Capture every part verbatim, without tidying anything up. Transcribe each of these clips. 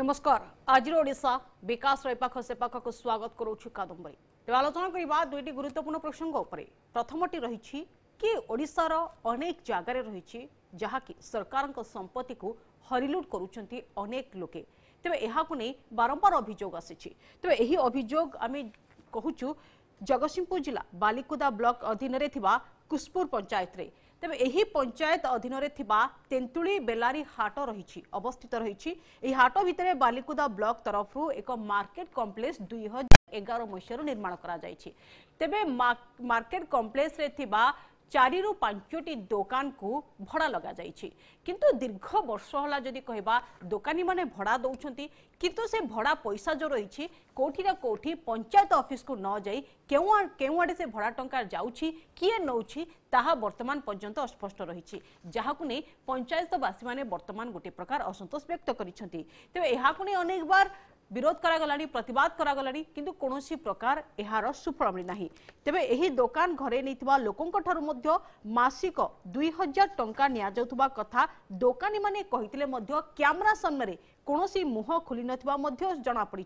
नमस्कार आज ओडिशा विकास एपाख सेपाख को स्वागत करुच्छ कादंबरी तेज आलोचना करवा दुईटी गुरुत्वपूर्ण प्रसंग उपर प्रथमटी रही कि ओडिशार अनेक जगार रही जहाँकि सरकार संपत्ति को हरिलुट करुँच अनेक लोके तेज यह बारंबार अभियोग आसी तेज यही अभियोग आम कहूँ जगतसिंहपुर जिला बालिकुदा ब्लॉक अधीन कुसपुर पंचायत रे तेज यही पंचायत अधीन तेंतुली बेलारी हाट रही अवस्थित रही हाट भितर बालिकुदा ब्लॉक तरफ एक मार्केट कॉम्प्लेक्स दुई हजार एगार मसीह निर्माण करे मार्केट कॉम्प्लेक्स रे चारि रु पांचटी दुकान को भड़ा लगा जाइछि किंतु दीर्घ वर्ष होला जदि कहबा दुकानी माने भड़ा दउछंती किंतु से भड़ा पैसा जो रही कोठी ना कोठी पंचायत ऑफिस को न जाई केउ केउ आडे से भड़ा टंका जाउछि किए नउछि ताहा वर्तमान पर्यंत अस्पष्ट रही जहाक नहीं पंचायतवासी माने वर्तमान गोटे प्रकार असंतोष व्यक्त करिसथि तेबे एहाक नै अनेक बार विरोध करागलानी प्रतिवाद करागलानी किंतु कौनसी प्रकार यार सुफल मिलना तेबे यही दुकान घरे नैथिबा लोकंक ठारु मध्य मासिक दुई हजार टंका निया जाउथबा कथा दुकानी माने कहितले मध्य कैमरा सामने कौनसी मुह खोली नथिबा मध्य जना पड़ी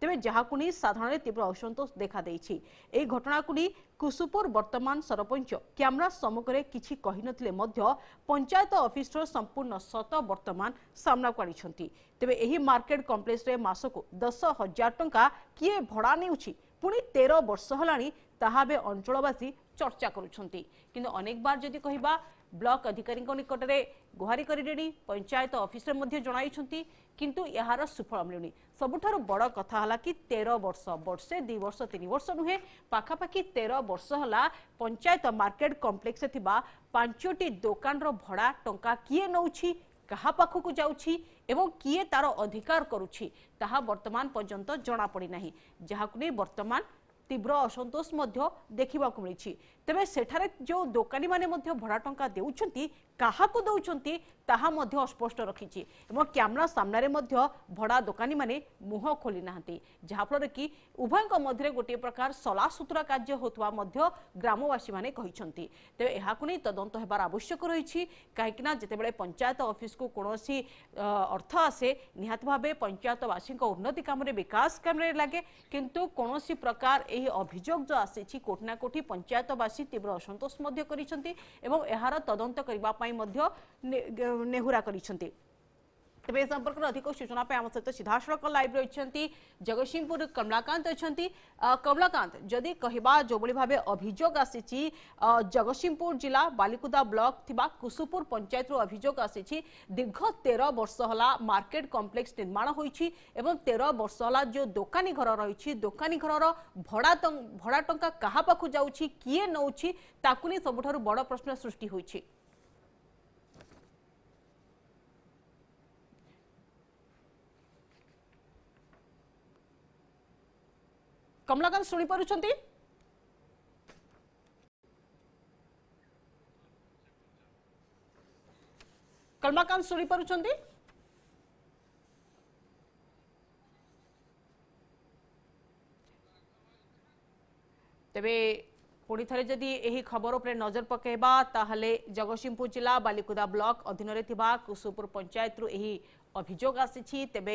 तेबे जहाक नहीं साधारण तीव्र असंतोष देखा देछि। एही घटना को नहीं कुसुपुर वर्तमान सरपंच कैमरा सम्मुखरे किछि कहि नथिले मध्य पंचायत ऑफिसर संपूर्ण सत वर्तमान सामना को आनिछंती। तेबे एही मार्केट कॉम्प्लेक्स रे मासको दस हजार टंका किए भड़ा नेउछि पुणी तेरह वर्ष हलाणी ताहा बे अंचलवासी चर्चा करुछंती किंतु अनेक बार जदि कहिबा ब्लॉक अधिकारी निकटने गुहारि करेणी पंचायत ऑफिस में जनई किंतु यार सुफल मिलूनी सबुठार बड़ कथा है कि तेरह वर्ष वर्षे दि वर्ष तीन वर्ष नुहे पाखापाखि तेरह वर्ष होला पंचायत मार्केट कॉम्प्लेक्स थिबा पांचोटी दुकान रो भड़ा टंका किए नउछि कहा पाखकू जाउछि एवं किए तार अधिकार करुछि ताहा वर्तमान पर्यंत जना पड़ी नाही जहाकु नै वर्तमान तीव्र असंतोष देखा मिली तेबे सेठारे जो दुकानी माने भड़ा टंका देउछंती काहा को देउछंती ताहा मध्य स्पष्ट रखी कैमरा सामने भड़ा दुकानी माने मुह खोली नाहंती जहाँफल कि उभयों मध्य गोटे प्रकार सलासुतरा कार्य होतवा मध्य ग्रामवासी माने कहिछंती तेबे एहाकु नै तदंत हेबार आवश्यक रही कहीं जितेबेले पंचायत ऑफिस को कोनोसी अर्थ आसे निहात भाबे पंचायतवासी उन्नति काम विकास काम लगे किंतु कोनोसी प्रकार यही अभियोग जो आसी कोठी ना कोठी पंचायतवासी तीव्र असंतोष कर तदंत करने नेहुरा कर तेज संपर्क में अधिक सूचना आम सहित सीधासख लाइव रही जगतसिंहपुर कमलाकांत अच्छा कमलाकांत जदि कहवा जो भाव अभियोग आसी जगतसिंहपुर जिला बालिकुदा ब्लॉक थिबा कुसुपुर पंचायत अभियोग आसी दीर्घ तेरह वर्ष होला मार्केट कॉम्प्लेक्स निर्माण होईछि एवं तेरह वर्ष होला जो दुकानी घर रही दुकानी घर भड़ा भड़ा टंका कहा पाखु जाउछि किए नउछि ताकु नै सबुठारु बड़ प्रश्न सृष्टि होईछि। कमलाकांत शुणी पारुछंती कमलाकांत शुणी पारुछंती तबे पुणी थे जदि यही खबर उपर नजर पकेबा ताहले जगतसिंहपुर जिला बालिकुदा ब्लॉक अधीन कुसुपुर पंचायत यही अभियोग आसी तेबे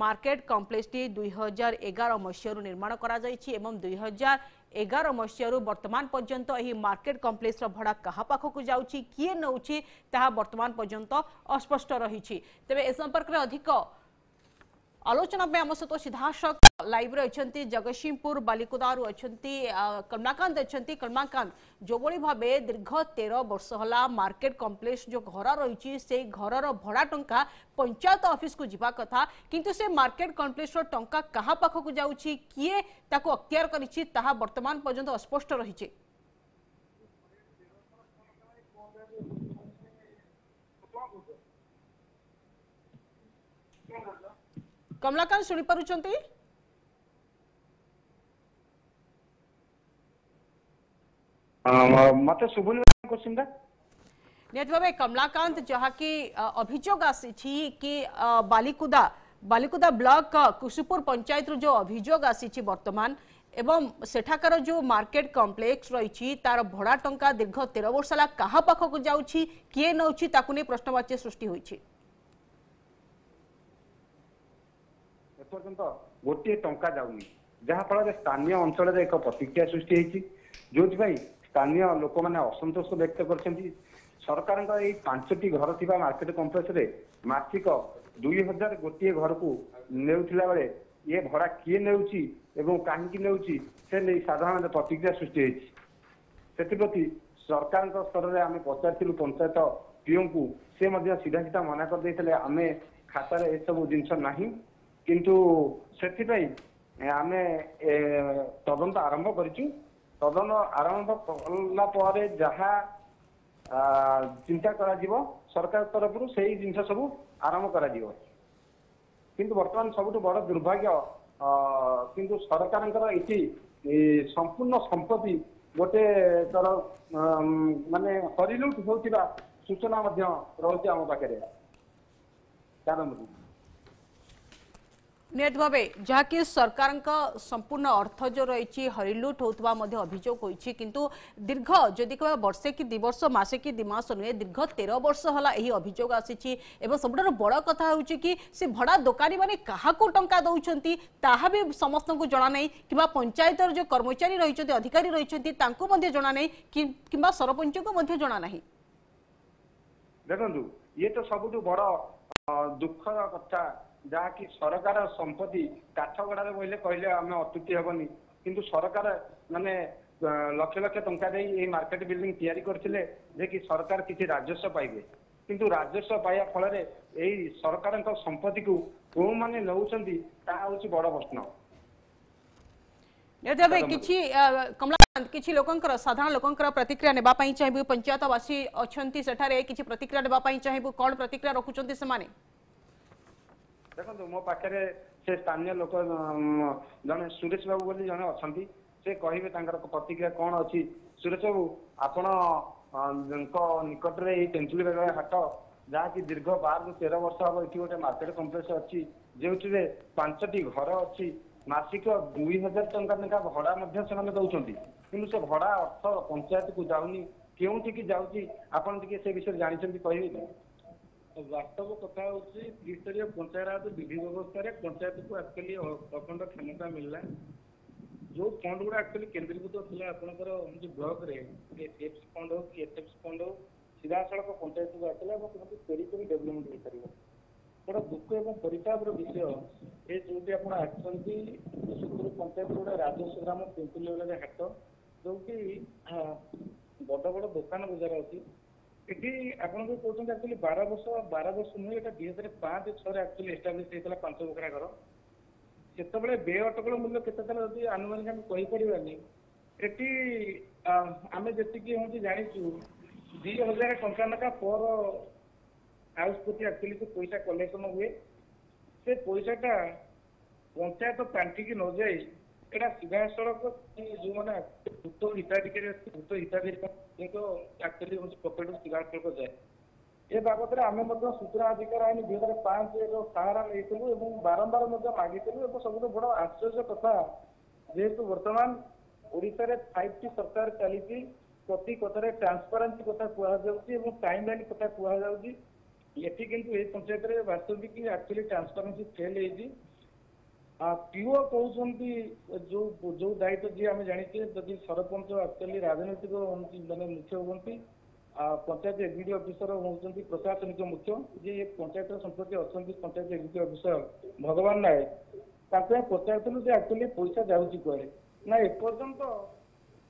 मार्केट कॉम्प्लेक्स टी दुई हजार एगार मसीह निर्माण करा जायछि एवं दुई हजार एगार मसीह वर्तमान पर्यंत यही मार्केट कॉम्प्लेक्स भड़ा कहा पाखकू जाउछि किए नउछि ताहा वर्तमान पर्यंत अस्पष्ट रही तेबे ए संपर्क में अधिक आलोचना पे आम सहित सीधासख लाइव रही जगतसिंहपुर बालिकुदारू अच्छा कमलाकांत अच्छा कमलाकांत जो भाव दीर्घ तेरह वर्ष होला मार्केट कॉम्प्लेक्स जो घर रही से घर भड़ा टंका पंचायत ऑफिस को जीवा कथा किंतु से मार्केट कॉम्प्लेक्स टंका कहा पाखकू जाउछि किए ताको अख्तियार करिछि ताहा वर्तमान पर्यंत अस्पष्ट रही कमलाकांत शुणी पारुछंती मते सुबुल कोसिंदा नेतबे कमलाकांत जहाँ की अभियोग आसी कि बालिकुदा बालिकुदा ब्लॉक कुसुपुर पंचायत जो अभियोग आसी वर्तमान एवं सेठाकार जो मार्केट कॉम्प्लेक्स रही तार भड़ा टंका दीर्घ तेरह वर्ष ला कहा पाखक जाउछि किए नउछि ताकु नै प्रश्नवाची सृष्टि होइछि। एपर्यंत गोटे टंका जाऊनी जहाँफल स्थानीय अंचल एक प्रतिक्रिया सृष्टि जो स्थानीय लोक मैंने असंतोष व्यक्त कर सरकार पांचटी घर थी मार्केट कम्प्लेक्स मासिक दुई हजार गोटे घर को नेउथिला बेले ये भड़ा किए नेउची एवं काहिंकी नेउची से नहीं साधारण प्रतिक्रिया सृष्टि सेप्रति सरकार स्तर में आम पचारू पंचायत पीओं को सी सीधा सीधा मना करदे आम खातार ए सब जिनस ना किंतु से आम तदंत आरंभ करूँ तदन आरंभ कलापर जहाँ चिंता करा सरकार तरफ से ही जिनस सब आरंभ कर किंतु बर्तमान सबुठ बड़ दुर्भाग्य किंतु सरकार संपूर्ण संपत्ति गोटे तर माने हरिलुट होउतिबा सूचना मध्य रहउति आम पाखरे नेट भावे जहाँकि सरकार संपूर्ण अर्थ जो रही हरिलुट होता अभियोग होती किंतु दीर्घ जदि कह बर्षे कि दिवर्ष मसे कि दिमास नुहे दीर्घ तेरह वर्ष होला यही अभियोग आसी सबुठ बड़ कथा कि से भड़ा दोकानी मैंने क्या टा दौरान ताहा भी समस्त को जना ना कि पंचायतर जो कर्मचारी रही अधिकारी रही जना ना कि सरपंच को जना ना देखो ये तो सबुठ बड़ दुख कथा जहाँकि सरकार संपत्ति काठगड़े बोले कहले आम अत्युक्ति हेनी किंतु सरकार माने लक्ष लक्ष टंका दे मार्केट बिल्डिंग तैयारी करथिले जे कि सरकार किसी राजस्व पाइबे किंतु राजस्व पाया फल रे एही सरकार का संपत्ति को कौन माने लौचंती ता होची बड़ प्रश्न नेतबे किछि कमलाकांत किछि लोकंकर साधारण लोकंकर प्रतिक्रिया नेबा पई चाहिबु पंचायतवासी अछंती सेठारे किछि प्रतिक्रिया नेबा पई चाहिबु कोन प्रतिक्रिया रखुचंती से माने देखो मो पाखे से स्थानीय लोक जन सुरेश बाबू बोली जन अच्छा से कहे प्रतिक्रिया कौन अच्छी सुरेश बाबू आपण निकट में तेंतुली बेलवा हाट जहाँकि दीर्घ बार रु तेरह वर्ष हम ये गोटे मार्केट कम्प्लेक्स अच्छी जो पांचटी घर अच्छी मासिक दुई हजार टंका लेखा भड़ा दौरान कि भड़ा अर्थ पंचायत को जाऊनी क्योंकि जाऊँगी आपड़ टे विषय जानते कह वास्तव कथा त्रिस्तरीय पंचायत विधि व्यवस्था रे पंचायत को एक्चुअली अखंड क्षमता मिलला जो फंड गुड़ा एक्चुअली केन्द्रीभूत थी आपंकर ब्लक एफसी फंड हो कि एसएफसी फंड हो सीधा सड़क पंचायत को आसला पेरीपेरी डेवलपमेंट हो पार बड़ा दुख और परितापर विषय ये जो आप आसती सूत्र पंचायत गोटे राजस्व ग्राम तेंतुली बेलवा हाट जो कि बड़ बड़ दुकान बजार अच्छी ये आपको कहते एक्चुअली बार वर्ष बार वर्ष नुहे ये दुई हजार पाँच छक्चुअली एस्टाब्लीश होता पांच बखरा घर से बे अटकल मूल्य के आनुमानिक आम कहीपरानी ये आम जी हम जाचु दी हजार टंका लेखा पर हाउस प्रति एक्चुअली से पैसा कलेक्शन हुए से पैसाटा पंचायत पांठिक न जाए एटा सीधा सड़क जो मैंने भूत हिताधिकारी अच्छे भूत हिताधिकारी एक्चुअली पकेट सीधा सड़क जाए ये बाबद आम सूचना अधिकार आईन दुई हजार पांच सहारा नहीं बारंबार मागिलु सब बड़ आश्चर्य कथा जेहेतु बर्तमान ओडिशा फाइव टी सरकार चली प्रति कथार ट्रांसपेरेन्सी कथा कहुँ टाइम लाइन कथा कहु ये पंचायत में वास्तविक एक्चुअली ट्रांसपेरेन्सी फेल होती पीओ कहते जो जो दायित्व जी आम जाने जदि सरपंच एक्चुअली राजनैतिक मैंने मुख्य होती पंचायत एग्जीक्यूटिव ऑफिसर होती प्रशासनिक मुख्य जी पंचायत संपर्क अच्छा पंचायत एग्जीक्यूटिव ऑफिसर भगवान नायक पंचायत एक्चुअली पैसा जाऊँगी कहे ना एपर्तंत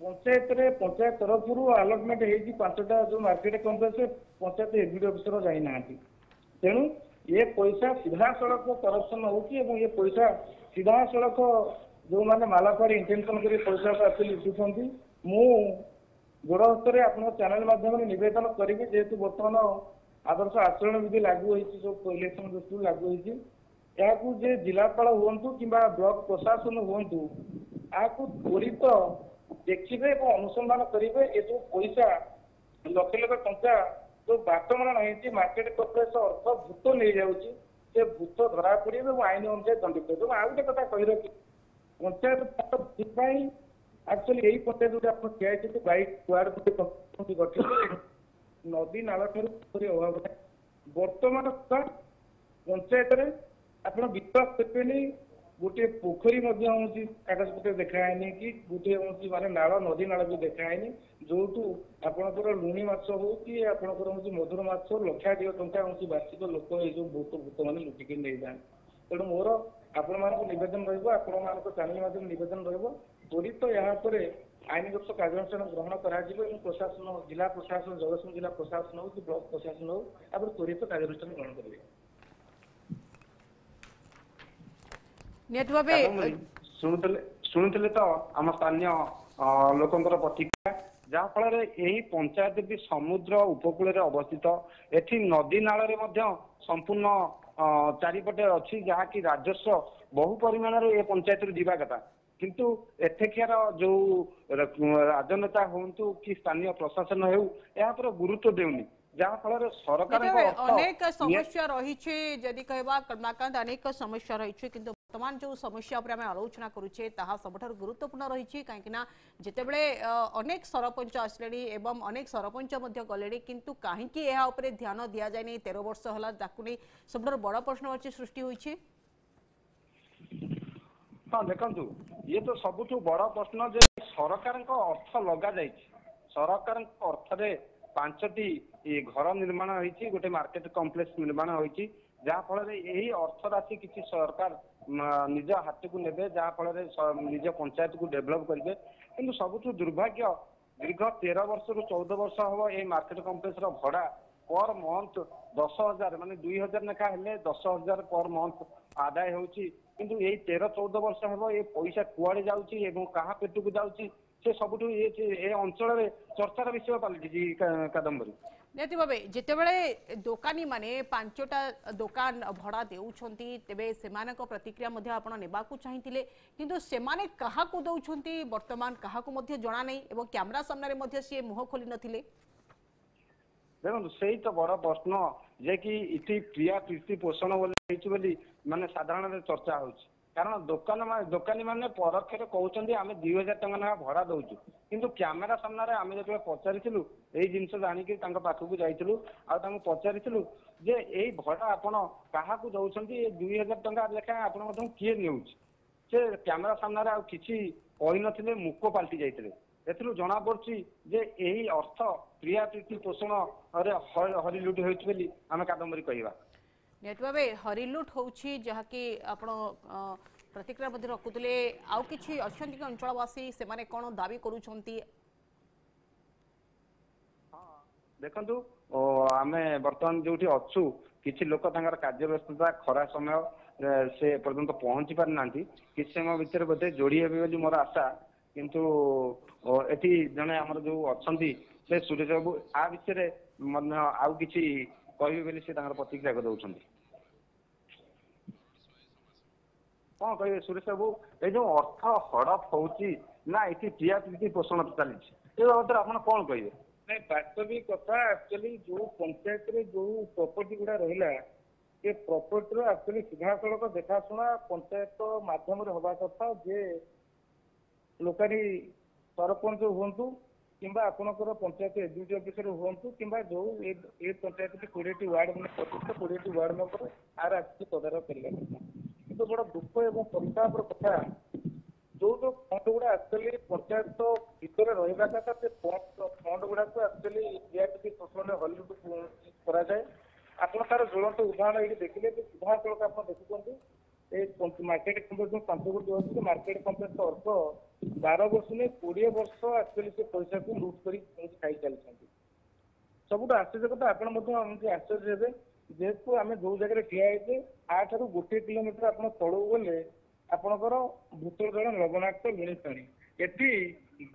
पंचायत पंचायत तरफ आलटमेंट होगी पांचटा जो market complex panchayat executive officer जाइना तेणु ये पैसा सीधा सड़क करप्शन हो ये पैसा सीधा सड़क जो मैंने मालापाड़ी इंटेंशन कर पैसा एक्चुअली उठुंट मु गोड़ हस्त चैनल माध्यम नवेदन करी जेहेतु बर्तमान आदर्श आचरण विधि लागू हो इलेक्शन दृष्टि लागू हो जिलापाल हूँ कि ब्लॉक प्रशासन हूँ आपको त्वरित देखिए और अनुसंधान करेंगे ये जो पैसा लक्ष लक्ष टंका जो बाटमारण होती मार्केट कम्प्लेक्स अर्थ भूत नहीं जाऊँगी से भूत धरा पड़े और आईन अनुसार दंडित हो आउ गए क्या कह रखी पंचायत एक्चुअली यही पंचायत जो आप ठिया बैक वार्ड गोटे गठित नदी नाला ठार अभाव बर्तमान पंचायत में आप विश्वास देते गोटे पोखरी कागज पत्र देखाएनि कि गोटे हूँ मानते नाड़ नदी नाड़ भी देखाएनि जो आपणकर लुणी माछ हो कि आपणकर मधुर माछ लक्षाधिक टंका हूँ वार्षिक लोक ये जो भूत भूत मैंने लुटिक नहीं जाए। तेणु मोर आपण मानवेदन रानल माध्यम नवेदन त्वरित यहाँ पर आईनगत कार्यानुष्ठान ग्रहण कर प्रशासन जिला प्रशासन जगत सिंह जिला प्रशासन हो कि ब्लॉक प्रशासन हो त्वरित कार्यानुष्ठान ग्रहण करेंगे। शुणुले तो आम स्थानीय लोक प्रतिक्रिया जहाँफल पंचायत भी समुद्र उपकूल अवस्थित एटी नदी नाल संपूर्ण चारिपटे अच्छी जहाँकि राजस्व बहु परिमाण ये पंचायत रू जीवा कथा किंतु एथेकियार जो राजनेता हूँ कि स्थानीय प्रशासन हो गुरुत्व देउनी जहाँफल सरकार अनेक समस्या रही कमलाकांत अनेक समस्या रही कि वर्तमान जो समस्या पर आलोचना करुचे ताहा सबठार गुरुत्वपूर्ण रही कहीं जितेबले अनेक सरपंच आसले एवं अनेक सरपंच गले किंतु कहीं यहाँ उपरे ध्यान दि जाए तेरह वर्ष होला ताकुनी सबठार बड़ प्रश्नवाची सृष्टि होइछि। हाँ देखु ये तो सबुठ बड़ प्रश्न जे सरकार अर्थ लगा जा सरकार अर्थ पांचटी घर निर्माण होइछि गोटे मार्केट कम्प्लेक्स निर्माण होइछि जहाँफल यही अर्थ राशि किसी सरकार निज हाथ को ने जहाँफल निज पंचायत को डेभलप करेंगे कि सबुठ दुर्भाग्य दीर्घ तेरह वर्ष रु चौदह वर्ष हम ये मार्केट कम्प्लेक्स भड़ा पर मंथ दस हजार मानते दुई हजार लेखा हेल्ले दस हजार पर मंथ आदाय हो तेरह चौदह वर्ष हम ये पैसा कुआड़े जाऊँ पेट को जाऊँ से सबुठ ये अंचल चर्चार विषय पलटि कादम्बरी निहति भाव जितेबले दोकानी माने पांचटा दुकान भड़ा देउछंती तेबे सेमानक प्रतिक्रिया मध्ये आपण नेबाकू चाहिथिले किंतु सेमाने काहाकू देउछंती वर्तमान काहाकू मध्ये जणा नै एवं कैमरा सामने मध्ये से मुह खोली नथिले। देखो सेही तो बड़ प्रश्न जे कि इति क्रिया कृषि पोषण बोले बोली माने साधारण चर्चा होउछ कारण दुकान दोकानी मैंने परोक्ष कहते आम दुई हजार टाँग ना भड़ा दौर कितना क्यमेरा सामने आम जो पचारू यही जिनस जाणिकी पाखक जाइलु आगे पचारू जे यही भड़ा आपड़ क्या दौरान दुई हजार टाँग लेखाएं आपड़ा किए ने क्यमेरा सामने आसी कही मुक पलटि जाते एथु जना पड़ी जे यही अर्थ क्रिया प्रीति पोषण हरिलुट होली आम कादम्बरी कहवा नेट भावे हरिलुट होउछि जहाँकि आपण प्रतिक्रिया मध्ये रखुतले आउ किछि अछंती के अंचलवासी से माने कोन दाबी करूछंती। हां देखंतु आमे वर्तमान जोठी अछु किछि लोक तांगर कार्य व्यस्तता खरा समय से पर्यंत पहुंची पार नांती किछि समय भीतर बते जोडी हेबे बोली मोर आशा किंतु एठी जने हमर जो अछंती से सुरेश बाबू आ विषय रे मन आउ किछि कहबे से प्रतिक्रिया दौरान कौन कह सुरेश बाबू ये जो अर्थ हड़प होती ना ये क्रिया प्रीति पोषण चलती ये बाबत आप कौन कहे नहीं वास्तविक कथा एक्चुअली जो पंचायत रे जो प्रॉपर्टी गुड़ा रहा ये प्रॉपर्टी एक्चुअली सीधा सड़क देखाशुना पंचायत मध्यम हवा कथा जे लोकारी सरपंच हूँ किंबा आपणकर पंचायत एग्जीक्यूटिव ऑफिसर हूँ कि जो ये पंचायत में कोड़े वार्ड मैंने पच्चीस कोड़े वार्ड मेम्बर आर आगे तदारख करेगा कितना बड़ा दुख और प्रस्तावर कथा जो जो फंड गुड़ा एक्चुअली पंचायत भितर रहा कथा से फंड गुड़ाक एक्चुअली रियायत शोषण हलिउड कराए आप तार ज्वलंत उदाहरण ये देखिए सीधा सड़क आप देखुं मार्केट कम्प्लेक्स पांच कोटी होती मार्केट कम्प्लेक्स अर्थ बार वर्ष नहीं कोड़े वर्ष एक्चुअली से पैसा को लुट कर खाई चलते सबुठ आश्चर्य कथा आपड़ी आश्चर्य हे जेहेतु आम जो जगह ठिया होते आठ रु गोटे किलोमीटर आप तलू गले आपणकर भूतल जल लवणाक्त लुणी पाणी एटी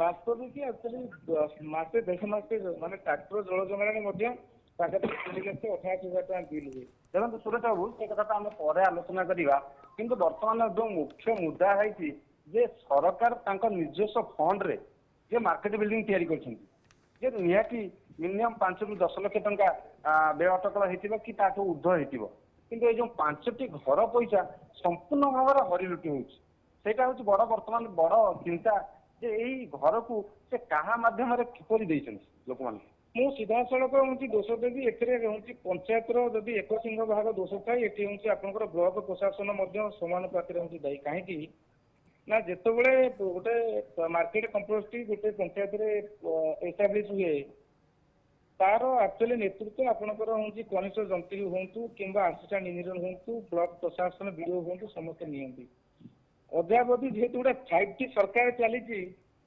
बास्तविक एक्चुअली मसे देश मसे मानते ट्राक्टर जल जमाणी से अठाशी हजार टाइम बिल हुए। देखो सुरेश बाबू से कथा आम पर आलोचना करवा कि बर्तमान जो मुख्य मुद्दा है जे सरकार तांका निजस्व फंड रे जे मार्केट बिल्डिंग तैयारी करछंती जे नियाकी मिनिमम पांच रु दस लाख टंका बे अटकल हेतिबो कि ताठो उद्ध हेतिबो किंतु ए जो पांचटी घर पैसा संपूर्ण भाव हरिलुटी होउछ सेटा होउछ बड़ वर्तमान बड़ चिंता जे एही घर को से कहा माध्यम रे किपरि दैछंती लोक माने मु सीधासल हूँ दोष देवी एथि पंचायत रही एक सिंह भाग दोष था ये हूँ आपर ब्लक प्रशासन सामान पाखे हूँ दायी कहीं ना जिते बड़े गोटे मार्केट कम्प्लेक्स टी गोटे पंचायत एस्टाब्लीश हुए तार एक्चुअली नेतृत्व आपंकर हूँ कनिष्ठ जंत्री हूँ कि असिस्टेंट इंजीनियर हूँ ब्लक प्रशासन बीओ हूँ समस्ते नि अद्यावधि जेहेतु गोटे फाइव टी सरकार चली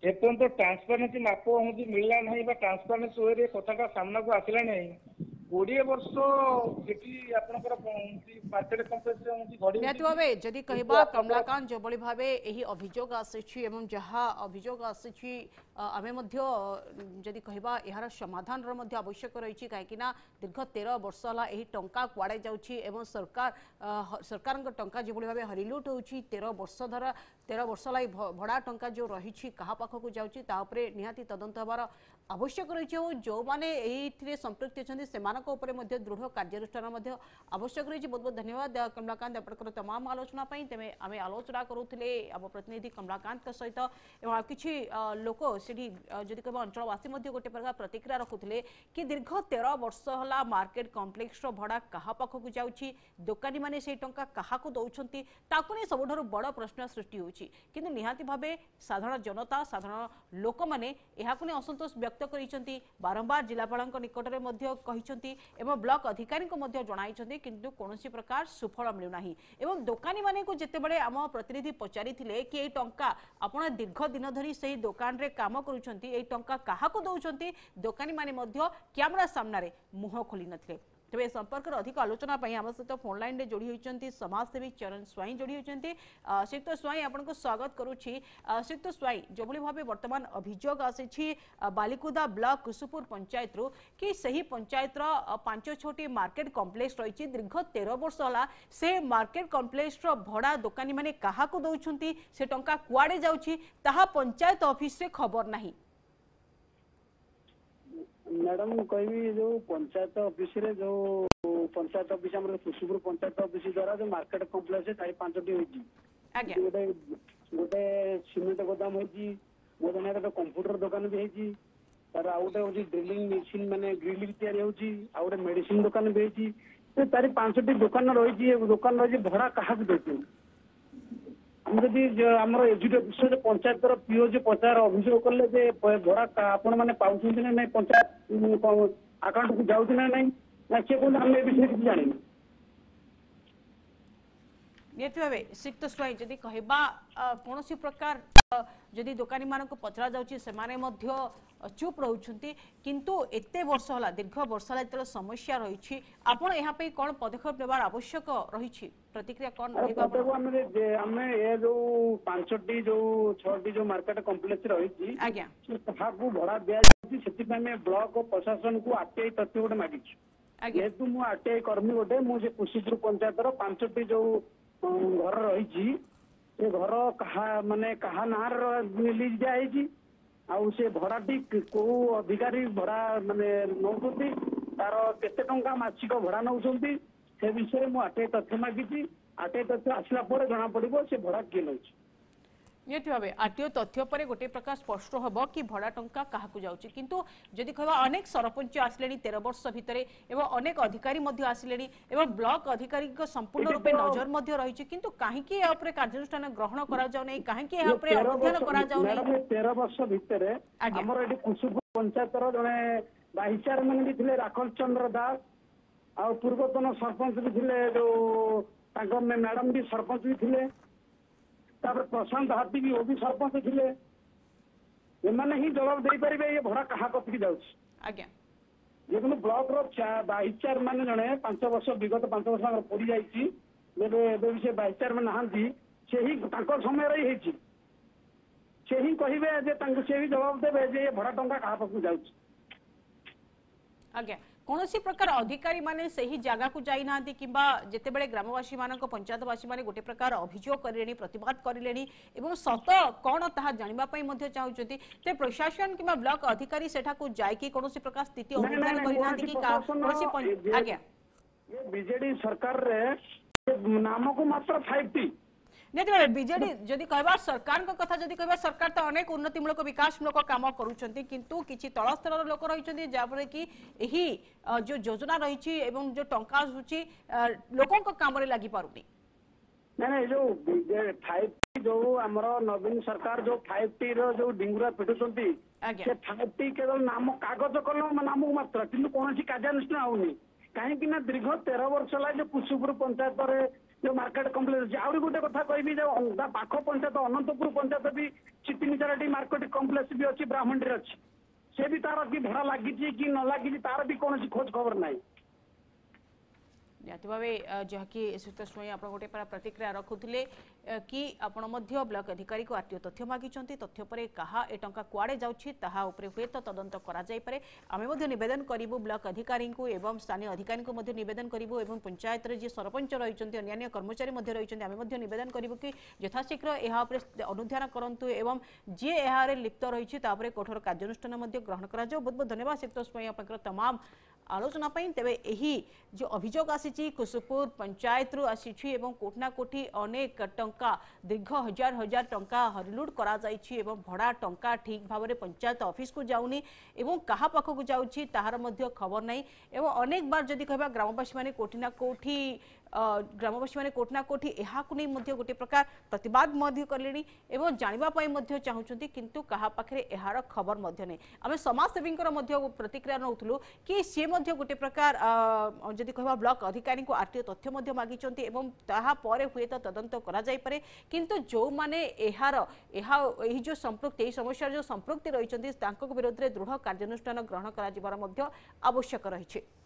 एपर्त ट्रांसपेरेन्सी माप हूँ मिलला ना ट्रांसपेरेन्सी वे कथा सामना को आसला ना कोड़े वर्ष निहत भाव जदि कहवा कमलाकांत जो भाव अभियोग आसी एवं जहाँ अभियोग आसी आमे जदि कहवा यार समाधान आवश्यक रही कहीं दीर्घ तेरह वर्ष है यही टंका कुआड़े जाउछि एवं सरकार सरकार टंका जो भाव हरिलुट होउछि तेरह वर्ष धरा तेरह वर्ष लाई भड़ा टंका जो रही क्या पाखक जाउछि ता उपरे निहाती तदंत होबार आवश्यक रही जो मैंने ये संपृक्त अच्छे से दृढ़ कार्यानुष्ठान आवश्यक रही। बहुत बहुत धन्यवाद कमलाकांत आपंकर तमाम आलोचना तेज आम आलोचना करूले आम प्रतिनिधि कमलाकांत सहित एवं किसी लोक से कह अंचलवासी गोटे प्रकार प्रतिक्रिया रखुले कि दीर्घ तेरह वर्ष है मार्केट कम्प्लेक्सर भड़ा क्या पाखक जाऊँगी दोकानी मैंने से टाँचा क्या दौरान ताकू नहीं सब बड़ प्रश्न सृष्टि होती निहाती भावे साधारण जनता साधारण लोक मैंने असंतोष व्यक्त कर बारंबार जिलापाल निकट में एवं ब्लॉक अधिकारी जनाई किंतु कौन प्रकार सुफल मिलूना एवं दुकानी माने को जिते बड़े आम प्रतिनिधि पचारि कि ये टंका आपड़ा दीर्घ दिन धरी से दुकान रे काम करुँचे टंका क्या दौरान दुकानी माने कैमरा सामने मुह खोली नथिले। तेज तो संपर्क अधिक आलोचना आम सहित फोन लाइन जोड़ी होती समाजसेवी चरण स्वाई जोड़ी होती श्रीयुक्त स्वाई आपको स्वागत करुच्ची। श्रीयुक्त स्वाई जो भाव बर्तमान अभियोग आसी बालिकुदा ब्लॉक कुसुपुर पंचायत रु कि सही पंचायत पांच छोटी मार्केट कम्प्लेक्स रही दीर्घ तेरह वर्ष है से मार्केट कम्प्लेक्स भड़ा दुकानी मैंने क्या दौरान से टंका कुआड़े जाउछि ताहा पंचायत ऑफिस रे खबर नहीं। मैडम कहि जो पंचायत ऑफिस रे जो पंचायत ऑफिस हमर कुसुपुर पंचायत ऑफिस द्वारा जो मार्केट कॉम्प्लेक्स चार पांच टी होइची आगे गोटे गोटे सीमेंट गोदाम होइची गोदाम रे कंप्यूटर दुकान भी होइची तार आ गोटे होइची ड्रिलिंग मशीन माने ड्रिलिंग तयारी होइची आ गोटे मेडिसिन दुकान भी होइची तो चार पांच टी दुकान रहिची दुकान रहिची भड़ा काहक देतु हम जदि आम एजुकेशन पंचायत तरफ पीओ जो पचार अभियोग कले भड़ा आपण मैंने पाँच ना पंचायत आकाउंट को जाऊँ ना नहीं सी कहते आम ए विषय किसी जानी निहत भाव श्रीयुक्त स्वाई जदि कहवा कौन प्रकार जदि दुकानी मानक पचरा जाउछि सेमाने मध्य चुप रहउछन्ति किंतु एते वर्ष होला दीर्घ वर्ष होला एते समस्या रहिछि आपण यहाँ पे कोन पदक्षेप लेबार आवश्यक रहिछि प्रतिक्रिया कोन रहिबा पड़बो हमरे जे हमें ए जो पांचटी जो छटी जो मार्केट कॉम्प्लेक्स रहिछि आज्ञा सभाबु भड़ा दिया जाउछि सेति में ब्लॉक प्रशासन को आरटीआई तथ्य गोटे मागिछि आज्ञा हेतु मु आरटीआई कर्मी गोटे मु जे कुशीपुर पंचायत रो पांचटी जो घर रहिछि ये घर कहा माने कहा नार रिलीज दिखाई आउ से भड़ाटी को अधिकारी भड़ा माने नौकरी तार केते टंका मासिक भड़ा नौ से विषय में आटे तथ्य मागिची आटे तथ्य आसला पर जना पड़ो से भड़ा किए नौ निहत भाव आरटीओ तथ्य पर गोटे प्रकार स्पष्ट हम कि भड़ा टंका क्या जाऊँगी किंतु जदि कहवा अनेक सरपंच आसले तेरह वर्ष भितर एवं अनेक अधिकारी आसले एवं ब्लॉक अधिकारी संपूर्ण रूपे नजर रही किंतु कहीं कार्यानुष्ठान ग्रहण कराऊ कहीं अध्ययन तेरह वर्ष भितर कुसुपुर पंचायत जड़े भाईचार मैंने भी राकेश चंद्र दास आ पूर्वतन सरपंच भी थे जो मैडम भी सरपंच भी थे प्रशांत हाथी भी वो भी सरपंच थे ही जवाब दे पारे ये भड़ा क्या कति जाऊँगी जेको ब्लक रईचार मान जड़े पांच वर्ष विगत पांच वर्ष पड़ी जाए से भाईचार में नहांती से ही समय रही से ही कहे से ही जवाब देवे ये भड़ा टंका क्या पाक जाऊँगी कौनसी प्रकार अधिकारी माने सही जगह को जाइना कि जिते बड़े ग्रामवासी मानक पंचायतवासी माने गोटे प्रकार अभियोग करें प्रतिवाद करें एवं सत कौन ताहा जानिबापई चाहते ते प्रशासन कि ब्लॉक अधिकारी सेठा को जाई कौन प्रकार स्थिति अनुमान करिना कि कौन आज्ञा ये बीजेडी सरकार रे नाम को मात्र फाइव टी जेते बीजेडी जदि कहबा सरकार को कथा जदि कहबा सरकार तो अनेक उन्नतिमूलक विकासमूलक काम करूछंती किंतु किछि तळ स्तर लोक रहिछंती जापर कि एही जो योजना रहिछि एवं जो टंका आसुछि लोकन को काम रे लागि पारुनी ना ना जो फाइव टी जो हमरो नवीन सरकार जो फाइव टी रो जो डिंगुरा पिटुछंती से फाइव टी केवल नाम कागज कलम नाम मात्र किंतु कोनोसी कार्यानुष्ठान होउनी काहेकि ना दीर्घ तेरह वर्ष ला जो कुसुपुर पंचायत रे जो मार्केट कम्प्लेक्स आउरी गोटे कथा कहबी जो पाख पंचायत अनंतपुर पंचायत भी चितिनिचाराटी मार्केट कम्प्लेक्स भी अच्छी ब्राह्मणी अच्छी से भी तार कि भड़ा लगी कि न लगी तार भी कौन खोज खबर ना निहत भाव जहाँकि सुत स्वयं आप गोटे प्रतिक्रिया रखुले कि आपड़ ब्लॉक अधिकारी को आत्मीय तथ्य मागिंट तथ्य पर क्या ए टा कुआड़े जाऊे तो तदंत करे आम नवेदन करूँ ब्लॉक अधिकारी एवं स्थानीय अधिकारी को नवेदन करूँ और पंचायत में जी सरपंच रही अन्य कर्मचारी रही आम नवेदन करूँ कि यथाशीघ्र यहाँ अनुधान करूँ एवं जी यार लिप्त रही कठोर कार्यानुष्ठान ग्रहण कर बहुत बहुत धन्यवाद सुत स्वयं आप तमाम आलोचना तेरे यही जो अभियोग आसी कुसुपुर पंचायत रु आसी एवं कोठना कोठी अनेक टंका दीर्घ हजार हजार टंका हरिलुट करा जाइछि एवं भड़ा टंका ठीक भाव में पंचायत ऑफिस को जाऊनी एवं कहा पाखक जाऊछि ताहार मध्य खबर नहीं एवं अनेक बार जदि कहबा ग्रामवासी माने कोठना कोठी ग्रामवासी माने कोठना कोठी यहाँ को नहीं गोटे प्रकार प्रतिवाद कले जानवाई चाहूँगी किंतु क्या पाखे यार खबर नहीं आम समाजसेवी प्रतिक्रिया नौलु कि सी गोटे प्रकार जदि कह ब्लॉक अधिकारी को आरटीओ तथ्य मागिंट एवं तापर हुए तो तदंत करे किंतु जो मैंने यार जो संपृक्ति समस्या जो संपृक्ति रही विरोध में दृढ़ कार्यानुष्ठान ग्रहण कर आवश्यक रही।